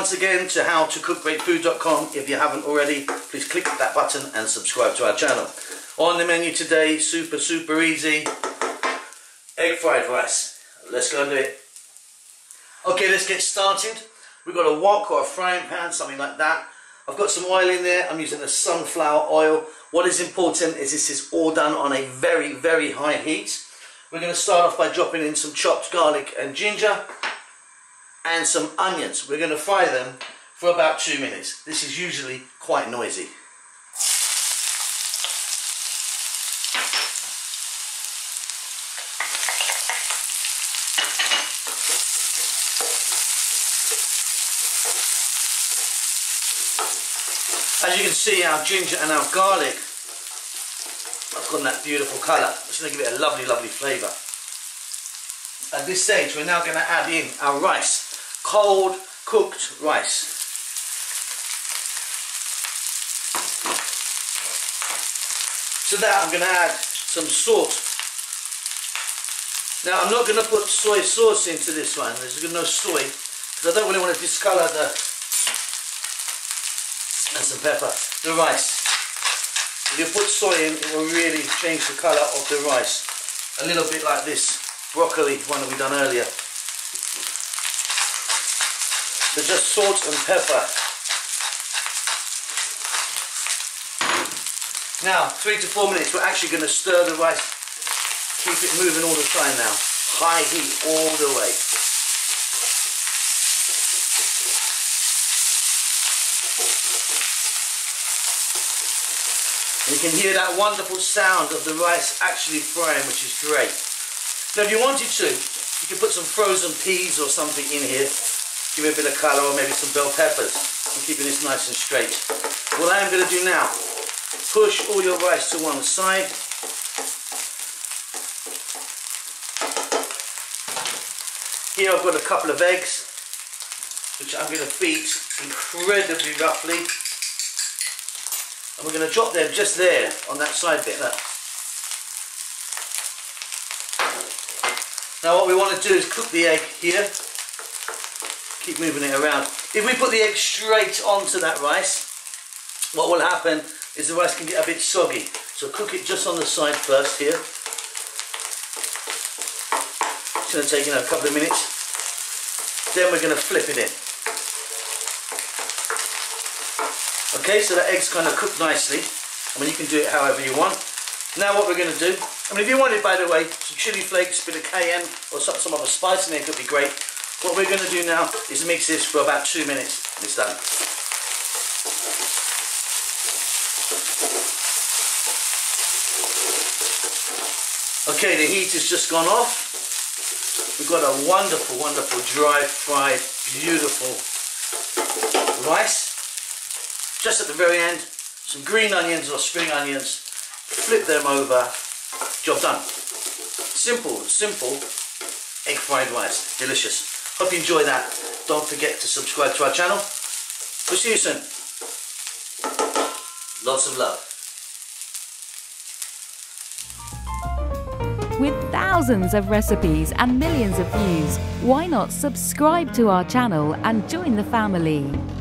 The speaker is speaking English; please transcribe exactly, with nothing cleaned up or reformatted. once again to how to cook great food dot com. If you haven't already, please click that button and subscribe to our channel. On the menu today, super, super easy, egg fried rice. Let's go and do it. Okay, let's get started. We've got a wok or a frying pan, something like that. I've got some oil in there. I'm using the sunflower oil. What is important is this is all done on a very, very high heat. We're going to start off by dropping in some chopped garlic and ginger and some onions. We're going to fry them for about two minutes. This is usually quite noisy. As you can see, our ginger and our garlic have gotten that beautiful colour. It's going to give it a lovely, lovely flavour. At this stage, we're now going to add in our rice. Cold cooked rice. To that, I'm going to add some salt. Now, I'm not going to put soy sauce into this one. There's no soy, because I don't really want to discolour the and some pepper, the rice. If you put soy in, it will really change the colour of the rice. A little bit like this broccoli one that we done earlier. So just salt and pepper. Now, three to four minutes, we're actually going to stir the rice. Keep it moving all the time now. High heat all the way. You can hear that wonderful sound of the rice actually frying, which is great. Now, if you wanted to, you could put some frozen peas or something in here, give it a bit of colour, or maybe some bell peppers. I'm keeping this nice and straight. What I am going to do now, push all your rice to one side. Here I've got a couple of eggs, which I'm going to beat incredibly roughly. And we're going to drop them just there on that side bit. Look. Now what we want to do is cook the egg here. Keep moving it around. If we put the egg straight onto that rice, what will happen is the rice can get a bit soggy. So cook it just on the side first here. It's going to take, you know, a couple of minutes. Then we're going to flip it in. Okay, so the egg's kind of cooked nicely. I mean, you can do it however you want. Now what we're going to do, I mean, if you wanted, by the way, some chili flakes, a bit of cayenne, or some, some other spice in there could be great. What we're going to do now is mix this for about two minutes, and it's done. Okay, the heat has just gone off. We've got a wonderful, wonderful, dry, fried, beautiful rice. Just at the very end, some green onions or spring onions, flip them over, job done. Simple, simple egg fried rice, delicious. Hope you enjoy that. Don't forget to subscribe to our channel. We'll see you soon. Lots of love. With thousands of recipes and millions of views, why not subscribe to our channel and join the family?